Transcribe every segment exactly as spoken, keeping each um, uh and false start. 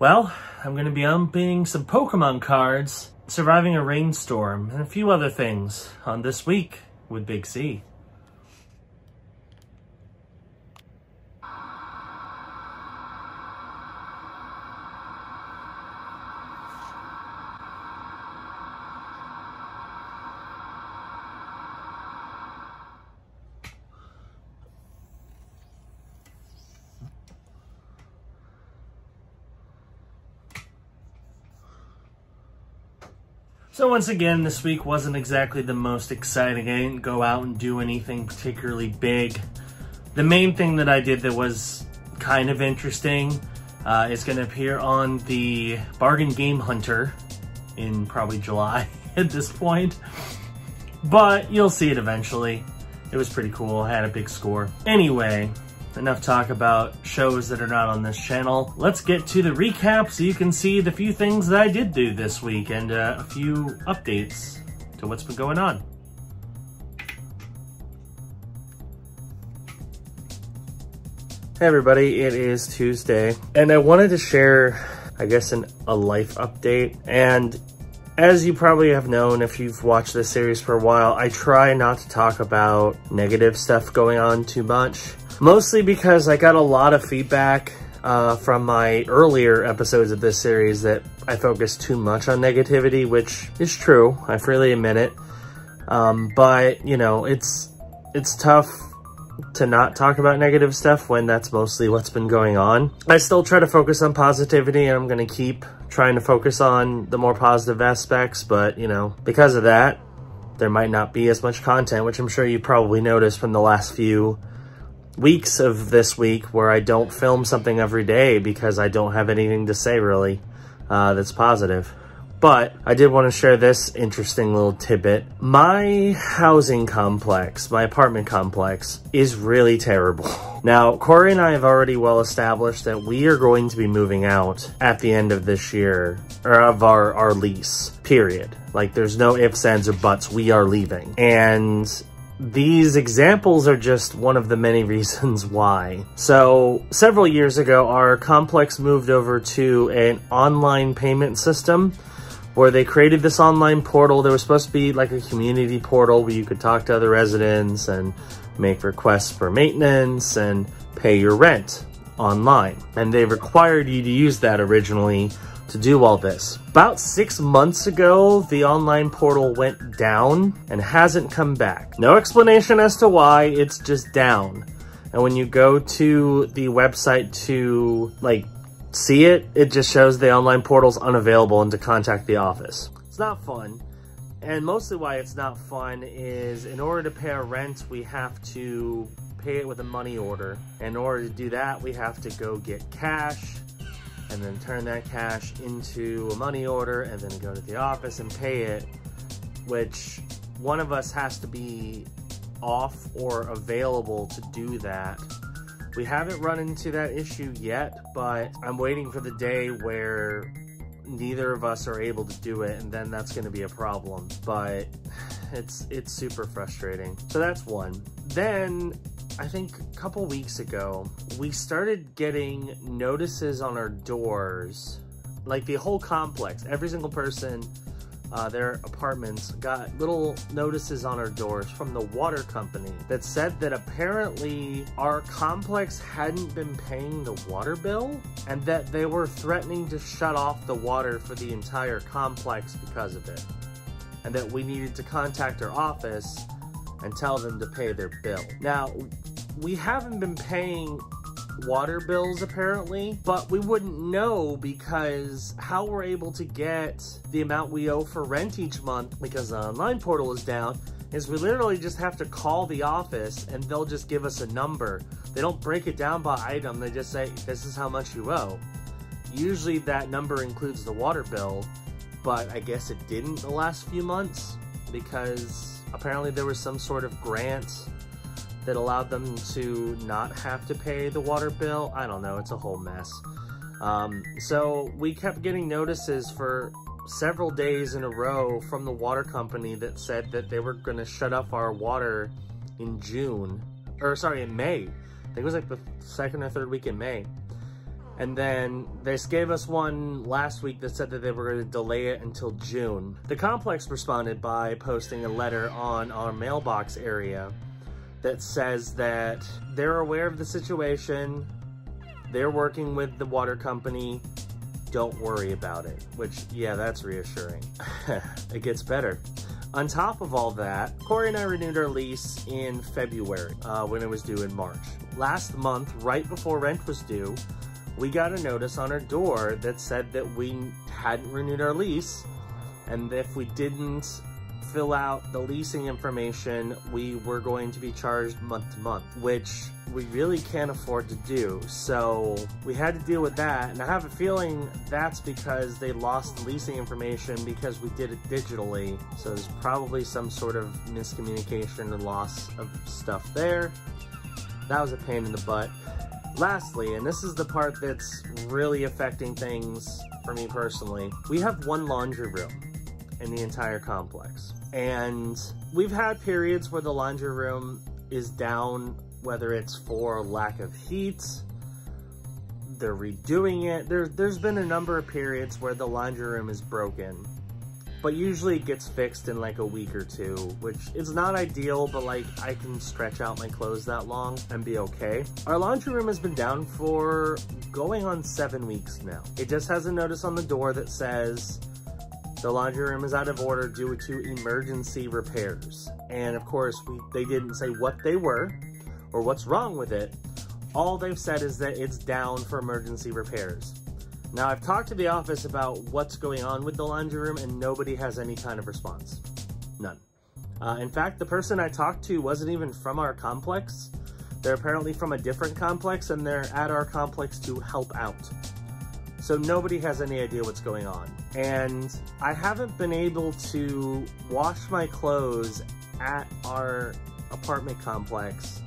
Well, I'm going to be opening some Pokemon cards, surviving a rainstorm, and a few other things on This Week with Big C. So once again, this week wasn't exactly the most exciting. I didn't go out and do anything particularly big. The main thing that I did that was kind of interesting uh, is going to appear on the Bargain Game Hunter in probably July at this point. But you'll see it eventually. It was pretty cool. I had a big score. Anyway, enough talk about shows that are not on this channel. Let's get to the recap so you can see the few things that I did do this week and uh, a few updates to what's been going on. Hey everybody, it is Tuesday and I wanted to share, I guess, an, a life update. And as you probably have known if you've watched this series for a while, I try not to talk about negative stuff going on too much. Mostly because I got a lot of feedback uh, from my earlier episodes of this series that I focused too much on negativity, which is true. I freely admit it. Um, but, you know, it's it's tough to not talk about negative stuff when that's mostly what's been going on. I still try to focus on positivity, and I'm going to keep trying to focus on the more positive aspects. But, you know, because of that, there might not be as much content, which I'm sure you probably noticed from the last few weeks of this week where I don't film something every day because I don't have anything to say really uh, that's positive. But I did want to share this interesting little tidbit. My housing complex, my apartment complex, is really terrible. Now, Corey and I have already well established that we are going to be moving out at the end of this year, or of our, our lease, period. Like, there's no ifs, ands, or buts. We are leaving. And these examples are just one of the many reasons why. So, several years ago, our complex moved over to an online payment system where they created this online portal. There was supposed to be like a community portal where you could talk to other residents and make requests for maintenance and pay your rent online. And they required you to use that originally to do all this. About six months ago, the online portal went down and hasn't come back. No explanation as to why, it's just down. And when you go to the website to like see it, it just shows the online portal's unavailable and to contact the office. It's not fun. And mostly why it's not fun is in order to pay our rent, we have to pay it with a money order. In order to do that, we have to go get cash, and then turn that cash into a money order, and then go to the office and pay it, which one of us has to be off or available to do that. We haven't run into that issue yet, but I'm waiting for the day where neither of us are able to do it, and then that's gonna be a problem, but it's, it's super frustrating. So that's one. Then, I think a couple weeks ago, we started getting notices on our doors, like the whole complex, every single person, uh, their apartments got little notices on our doors from the water company that said that apparently our complex hadn't been paying the water bill and that they were threatening to shut off the water for the entire complex because of it, and that we needed to contact our office and tell them to pay their bill. Now, we haven't been paying water bills apparently, but we wouldn't know because how we're able to get the amount we owe for rent each month because the online portal is down is we literally just have to call the office and they'll just give us a number. They don't break it down by item, they just say, this is how much you owe. Usually that number includes the water bill, but I guess it didn't the last few months because apparently there was some sort of grant that allowed them to not have to pay the water bill. I don't know, it's a whole mess. Um, so we kept getting notices for several days in a row from the water company that said that they were gonna shut off our water in June, or sorry, in May. I think it was like the second or third week in May. And then they gave us one last week that said that they were going to delay it until June. The complex responded by posting a letter on our mailbox area that says that they're aware of the situation, they're working with the water company, don't worry about it. Which, yeah, that's reassuring. It gets better. On top of all that, Corey and I renewed our lease in February uh, when it was due in March. Last month, right before rent was due, we got a notice on our door that said that we hadn't renewed our lease, and if we didn't fill out the leasing information, we were going to be charged month to month, which we really can't afford to do. So we had to deal with that, and I have a feeling that's because they lost the leasing information because we did it digitally. So there's probably some sort of miscommunication and loss of stuff there. That was a pain in the butt. Lastly, and this is the part that's really affecting things for me personally, we have one laundry room in the entire complex. And we've had periods where the laundry room is down, whether it's for lack of heat, they're redoing it. There, there's been a number of periods where the laundry room is broken, but usually it gets fixed in like a week or two, which is not ideal, but like I can stretch out my clothes that long and be okay. Our laundry room has been down for going on seven weeks now. It just has a notice on the door that says, the laundry room is out of order due to emergency repairs. And of course, we, they didn't say what they were or what's wrong with it. All they've said is that it's down for emergency repairs. Now, I've talked to the office about what's going on with the laundry room, and nobody has any kind of response. None. Uh, in fact, the person I talked to wasn't even from our complex. They're apparently from a different complex, and they're at our complex to help out. So nobody has any idea what's going on. And I haven't been able to wash my clothes at our apartment complex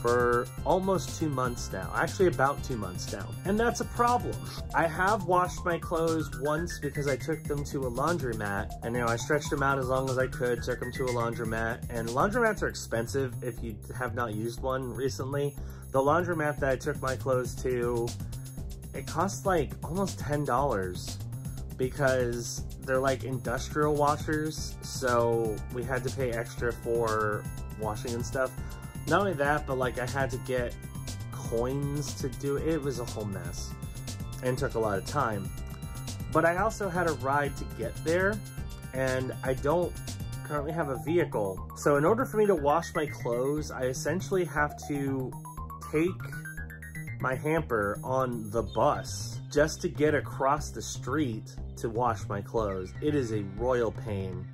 for almost two months now, actually about two months now. And that's a problem. I have washed my clothes once because I took them to a laundromat, and you know, I stretched them out as long as I could, took them to a laundromat, and laundromats are expensive if you have not used one recently. The laundromat that I took my clothes to, it cost like almost ten dollars because they're like industrial washers, so we had to pay extra for washing and stuff. Not only that, but like I had to get coins to do it. It was a whole mess and took a lot of time. But I also had a ride to get there, and I don't currently have a vehicle. So in order for me to wash my clothes, I essentially have to take my hamper on the bus just to get across the street to wash my clothes. It is a royal pain.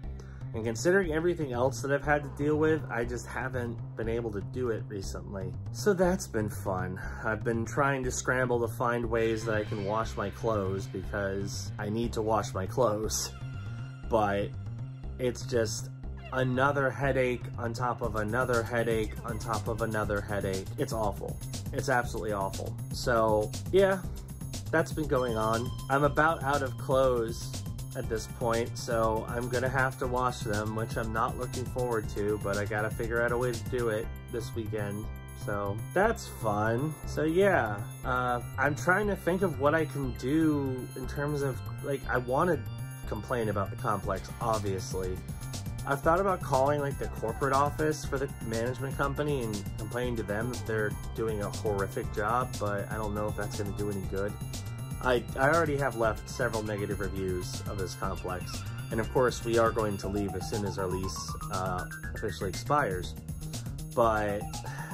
And considering everything else that I've had to deal with, I just haven't been able to do it recently. So that's been fun. I've been trying to scramble to find ways that I can wash my clothes because I need to wash my clothes. But it's just another headache on top of another headache on top of another headache. It's awful. It's absolutely awful. So yeah, that's been going on. I'm about out of clothes at this point, so I'm gonna have to wash them, which I'm not looking forward to, but I gotta figure out a way to do it this weekend, so that's fun. So yeah, uh, I'm trying to think of what I can do in terms of, like, I want to complain about the complex, obviously. I've thought about calling like the corporate office for the management company and complaining to them that they're doing a horrific job, but I don't know if that's gonna do any good. I, I already have left several negative reviews of this complex, and of course we are going to leave as soon as our lease uh, officially expires, but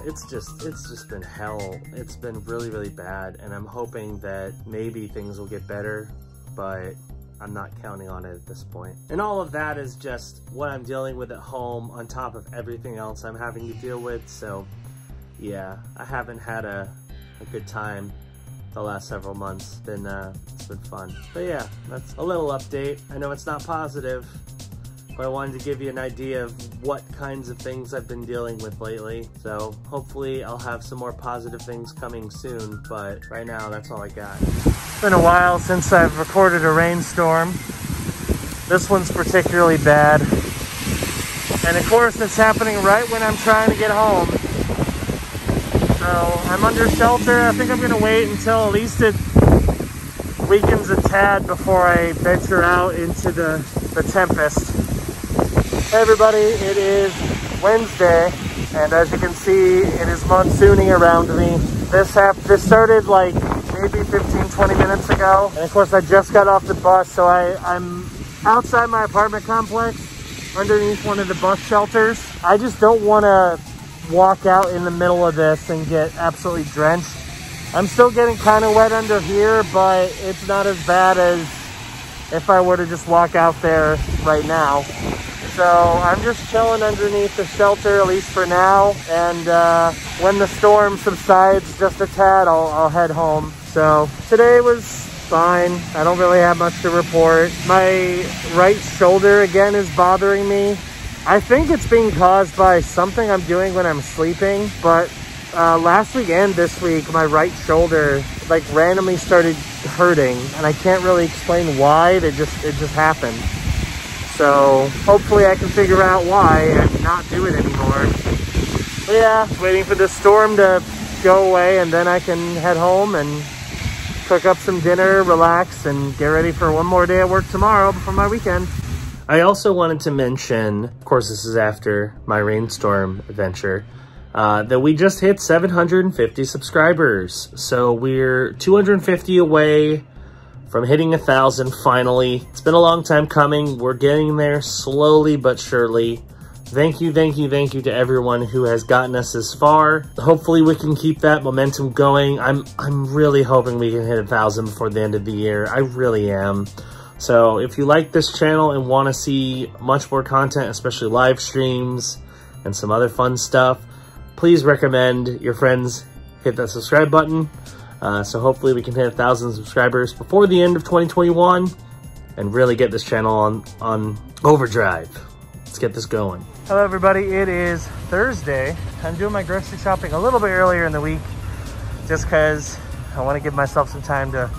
it's just, it's just been hell. It's been really, really bad, and I'm hoping that maybe things will get better, but I'm not counting on it at this point. And all of that is just what I'm dealing with at home on top of everything else I'm having to deal with, so yeah, I haven't had a, a good time the last several months. Been uh, it's been fun. But yeah, that's a little update. I know it's not positive, but I wanted to give you an idea of what kinds of things I've been dealing with lately. So hopefully I'll have some more positive things coming soon, but right now that's all I got. It's been a while since I've recorded a rainstorm. This one's particularly bad. And of course it's happening right when I'm trying to get home. So I'm under shelter. I think I'm gonna wait until at least it weakens a tad before I venture out into the, the tempest. Hey everybody, it is Wednesday, and as you can see, it is monsooning around me. This hap this started like maybe fifteen, twenty minutes ago, and of course I just got off the bus, so I, I'm outside my apartment complex, underneath one of the bus shelters. I just don't want to walk out in the middle of this and get absolutely drenched. I'm still getting kind of wet under here, but it's not as bad as if I were to just walk out there right now. So I'm just chilling underneath the shelter, at least for now. And uh, when the storm subsides just a tad, I'll, I'll head home. So today was fine. I don't really have much to report. My right shoulder again is bothering me. I think it's being caused by something I'm doing when I'm sleeping. But uh, last week and this week, my right shoulder like randomly started hurting, and I can't really explain why. It just it just happened. So hopefully I can figure out why and not do it anymore. But yeah, waiting for this storm to go away, and then I can head home and cook up some dinner, relax, and get ready for one more day at work tomorrow before my weekend. I also wanted to mention, of course this is after my rainstorm adventure, uh, that we just hit seven hundred fifty subscribers. So we're two hundred fifty away from hitting a thousand finally. It's been a long time coming. We're getting there slowly but surely. Thank you, thank you, thank you to everyone who has gotten us this far. Hopefully we can keep that momentum going. I'm I'm really hoping we can hit a thousand before the end of the year. I really am. So if you like this channel and want to see much more content, especially live streams and some other fun stuff, please recommend your friends hit that subscribe button. Uh, so hopefully we can hit a thousand subscribers before the end of twenty twenty-one and really get this channel on, on overdrive. Let's get this going. Hello everybody, it is Thursday. I'm doing my grocery shopping a little bit earlier in the week just because I want to give myself some time to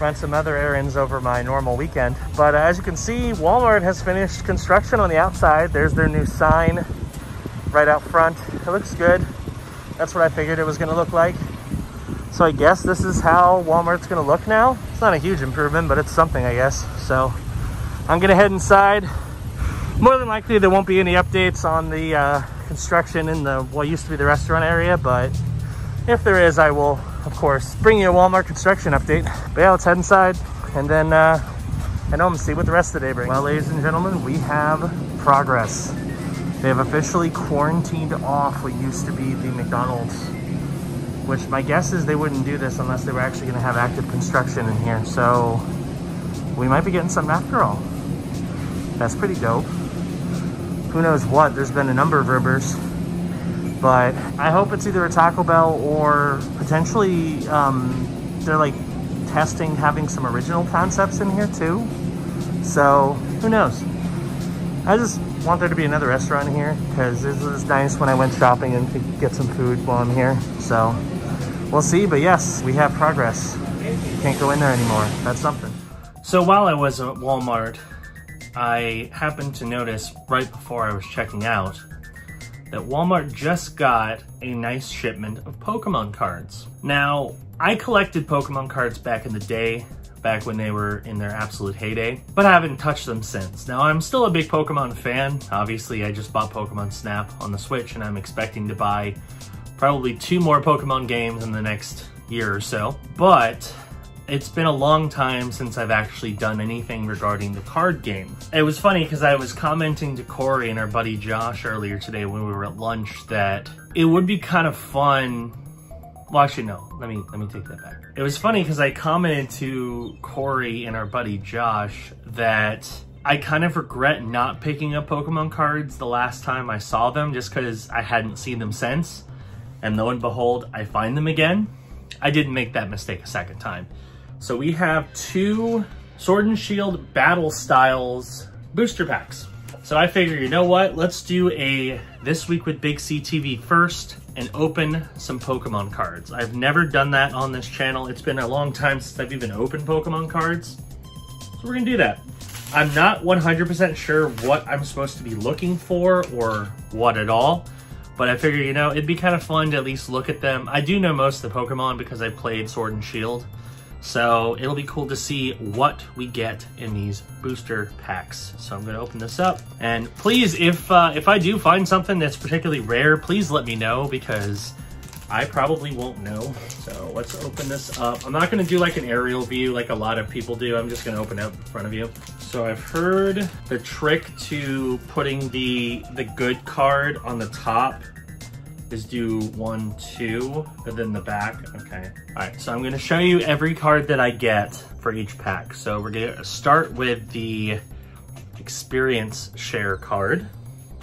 run some other errands over my normal weekend. But uh, as you can see, Walmart has finished construction on the outside. There's their new sign right out front. It looks good. That's what I figured it was going to look like. So I guess this is how Walmart's gonna look now. It's not a huge improvement, but it's something, I guess. So I'm gonna head inside. More than likely, there won't be any updates on the uh, construction in the what used to be the restaurant area, but if there is, I will, of course, bring you a Walmart construction update. But yeah, let's head inside and then uh, head home and see what the rest of the day brings. Well, ladies and gentlemen, we have progress. They have officially quarantined off what used to be the McDonald's, which my guess is they wouldn't do this unless they were actually gonna have active construction in here. So we might be getting something after all. That's pretty dope. Who knows what, there's been a number of rumors, but I hope it's either a Taco Bell or potentially um, they're like testing having some original concepts in here too. So who knows? I just want there to be another restaurant here because this was nice when I went shopping and could get some food while I'm here. So we'll see, but yes, we have progress. Can't go in there anymore. That's something. So while I was at Walmart, I happened to notice right before I was checking out that Walmart just got a nice shipment of Pokemon cards. Now, I collected Pokemon cards back in the day, back when they were in their absolute heyday, but I haven't touched them since. Now, I'm still a big Pokemon fan. Obviously, I just bought Pokemon Snap on the Switch, and I'm expecting to buy probably two more Pokemon games in the next year or so, but it's been a long time since I've actually done anything regarding the card game. It was funny because I was commenting to Corey and our buddy Josh earlier today when we were at lunch that it would be kind of fun. Well, actually, no, let me, let me take that back. It was funny because I commented to Corey and our buddy Josh that I kind of regret not picking up Pokemon cards the last time I saw them just because I hadn't seen them since. And lo and behold, I find them again. I didn't make that mistake a second time. So we have two Sword and Shield Battle Styles booster packs. So I figure, you know what? Let's do a This Week with Big C T V first and open some Pokemon cards. I've never done that on this channel. It's been a long time since I've even opened Pokemon cards. So we're gonna do that. I'm not one hundred percent sure what I'm supposed to be looking for or what at all, but I figure, you know, it'd be kind of fun to at least look at them. I do know most of the Pokemon because I played Sword and Shield. So it'll be cool to see what we get in these booster packs. So I'm gonna open this up, and please, if uh, if I do find something that's particularly rare, please let me know, because I probably won't know. So let's open this up. I'm not gonna do like an aerial view like a lot of people do. I'm just gonna open it up in front of you. So I've heard the trick to putting the, the good card on the top is do one, two, and then the back, okay. All right, so I'm gonna show you every card that I get for each pack. So we're gonna start with the experience share card.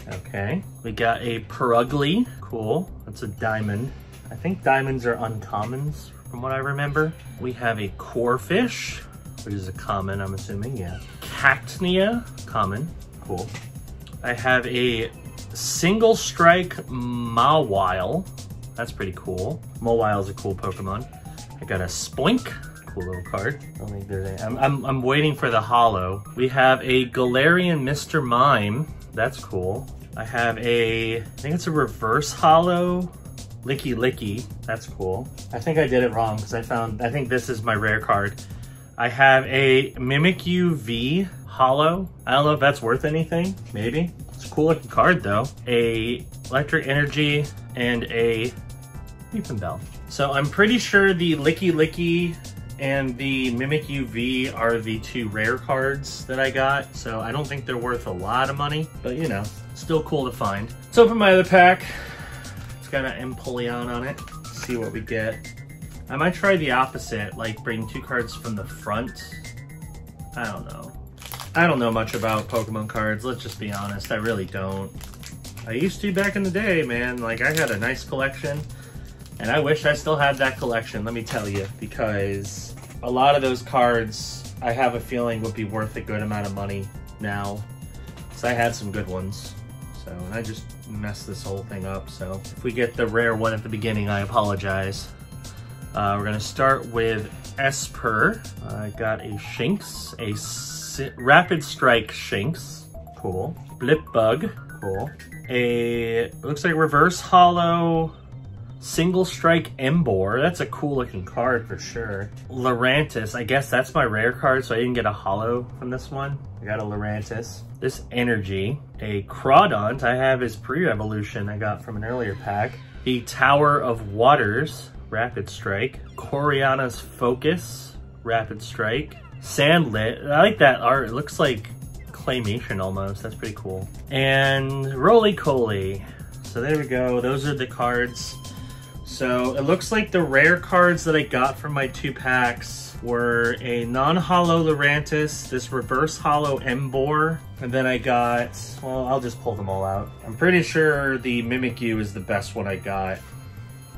Okay, we got a Perugly, cool, that's a diamond. I think diamonds are uncommons from what I remember. We have a Corfish, which is a common, I'm assuming, yeah. Cactnia, common, cool. I have a Single Strike Mawile, that's pretty cool. Mawile's a cool Pokemon. I got a Splink, cool little card. I don't think there's any. I'm, I'm, I'm waiting for the holo. We have a Galarian Mister Mime, that's cool. I have a, I think it's a reverse holo, Licky Licky, that's cool. I think I did it wrong because I found, I think this is my rare card. I have a Mimikyu V holo. I don't know if that's worth anything, maybe. It's a cool looking card though. A electric energy and a Weeping Bell. So I'm pretty sure the Licky Licky and the Mimikyu V are the two rare cards that I got. So I don't think they're worth a lot of money, but you know, still cool to find. Let's open my other pack. It's got an Empoleon on it. Let's see what we get. I might try the opposite, like bring two cards from the front. I don't know. I don't know much about Pokemon cards, let's just be honest, I really don't. I used to back in the day, man, like I had a nice collection, and I wish I still had that collection, let me tell you, because a lot of those cards, I have a feeling would be worth a good amount of money now, because I had some good ones. So, and I just messed this whole thing up, so if we get the rare one at the beginning, I apologize. Uh, we're gonna start with Esper. I got a Shinx, a Rapid Strike Shinx, cool. Blip Bug, cool. A, looks like Reverse Hollow Single Strike Emboar. That's a cool looking card for sure. Lurantis, I guess that's my rare card, so I didn't get a holo from this one. I got a Lurantis. This energy, a Crawdont, I have his pre-evolution I got from an earlier pack. The Tower of Waters, Rapid Strike. Coriana's Focus, Rapid Strike. Sandlit, I like that art, it looks like claymation almost, that's pretty cool. And Roly-Coly, so there we go, those are the cards. So it looks like the rare cards that I got from my two packs were a non-holo Lurantis, this reverse holo Emboar, and then I got, well, I'll just pull them all out. I'm pretty sure the Mimikyu is the best one I got,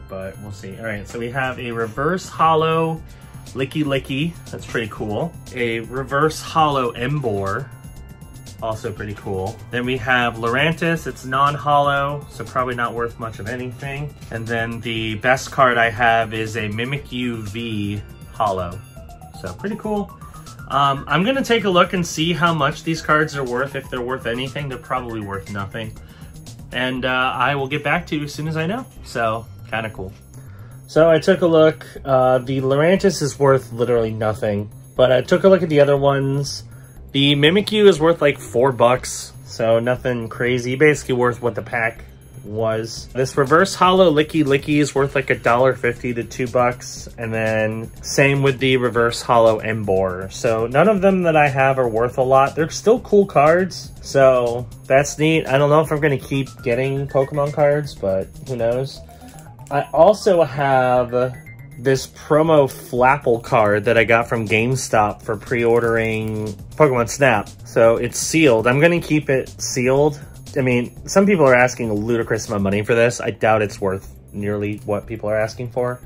but we'll see. All right, so we have a reverse holo Licky Licky, that's pretty cool. A reverse holo Emboar, also pretty cool. Then we have Lurantis, it's non-holo, so probably not worth much of anything. And then the best card I have is a Mimikyu V holo, so pretty cool. Um, I'm gonna take a look and see how much these cards are worth. If they're worth anything, they're probably worth nothing. And uh, I will get back to you as soon as I know, so kinda cool. So I took a look, uh, the Lurantis is worth literally nothing, but I took a look at the other ones. The Mimikyu is worth like four bucks, so nothing crazy, basically worth what the pack was. This reverse holo Licky Licky is worth like a dollar fifty to two bucks, and then same with the reverse holo Emboar. So none of them that I have are worth a lot. They're still cool cards, so that's neat. I don't know if I'm gonna keep getting Pokemon cards, but who knows. I also have this promo Flapple card that I got from GameStop for pre-ordering Pokemon Snap. So it's sealed. I'm going to keep it sealed. I mean, some people are asking a ludicrous amount of money for this. I doubt it's worth nearly what people are asking for.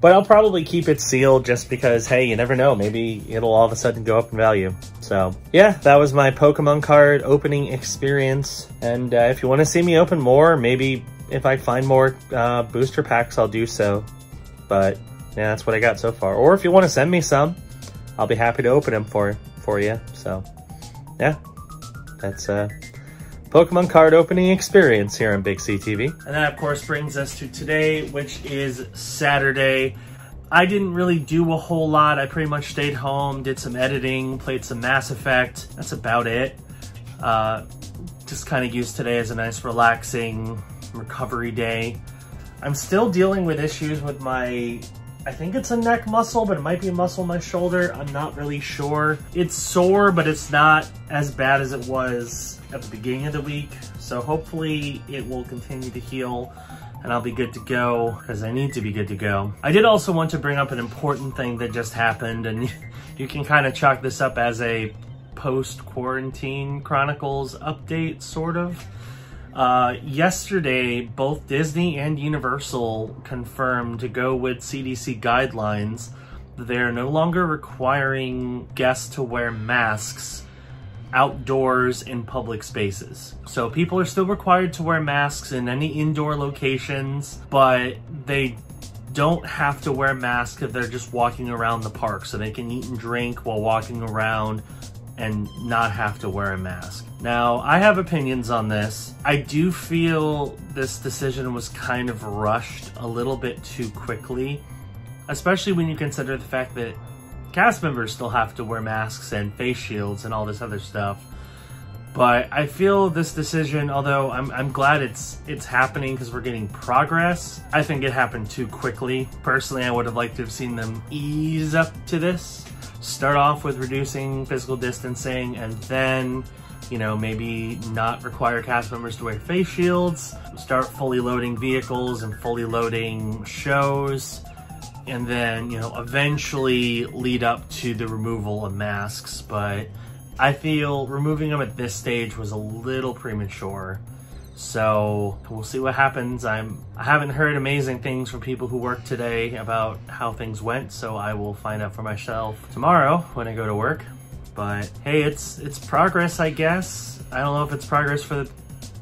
But I'll probably keep it sealed just because, hey, you never know. Maybe it'll all of a sudden go up in value. So yeah, that was my Pokemon card opening experience. And uh, if you want to see me open more, maybe if I find more uh, booster packs, I'll do so. But yeah, that's what I got so far. Or if you want to send me some, I'll be happy to open them for, for you. So yeah, that's a Pokemon card opening experience here on Big C T V. And that, of course, brings us to today, which is Saturday. I didn't really do a whole lot. I pretty much stayed home, did some editing, played some Mass Effect. That's about it. Uh, just kind of used today as a nice relaxing recovery day. I'm still dealing with issues with my, I think it's a neck muscle, but it might be a muscle in my shoulder. I'm not really sure. It's sore, but it's not as bad as it was at the beginning of the week. So hopefully it will continue to heal and I'll be good to go, because I need to be good to go. I did also want to bring up an important thing that just happened, and you can kind of chalk this up as a post-quarantine chronicles update, sort of. Uh, yesterday, both Disney and Universal confirmed, to go with C D C guidelines, that they are no longer requiring guests to wear masks outdoors in public spaces. So people are still required to wear masks in any indoor locations, but they don't have to wear masks if they're just walking around the park. So they can eat and drink while walking around and not have to wear a mask. Now, I have opinions on this. I do feel this decision was kind of rushed a little bit too quickly, especially when you consider the fact that cast members still have to wear masks and face shields and all this other stuff. But I feel this decision, although I'm, I'm glad it's it's happening because we're getting progress, I think it happened too quickly. Personally, I would have liked to have seen them ease up to this. Start off with reducing physical distancing, and then, you know, maybe not require cast members to wear face shields. Start fully loading vehicles and fully loading shows. And then, you know, eventually lead up to the removal of masks. But I feel removing them at this stage was a little premature. So we'll see what happens. I'm, I haven't heard amazing things from people who work today about how things went. So I will find out for myself tomorrow when I go to work. But hey, it's, it's progress, I guess. I don't know if it's progress for the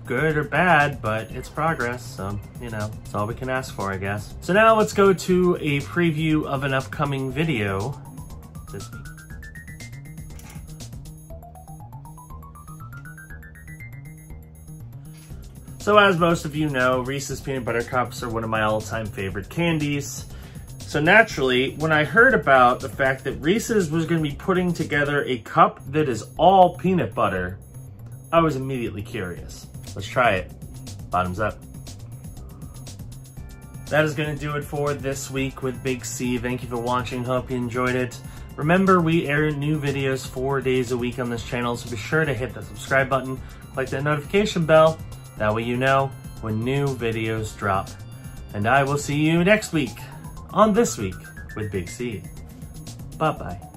good or bad, but it's progress, so, you know, it's all we can ask for, I guess. So now let's go to a preview of an upcoming video this week. So as most of you know, Reese's Peanut Butter Cups are one of my all-time favorite candies. So naturally, when I heard about the fact that Reese's was going to be putting together a cup that is all peanut butter, I was immediately curious. Let's try it. Bottoms up. That is going to do it for This Week with Big C. Thank you for watching. Hope you enjoyed it. Remember, we air new videos four days a week on this channel, so be sure to hit the subscribe button, click that notification bell. That way you know when new videos drop. And I will see you next week on This Week with Big C. Bye-bye.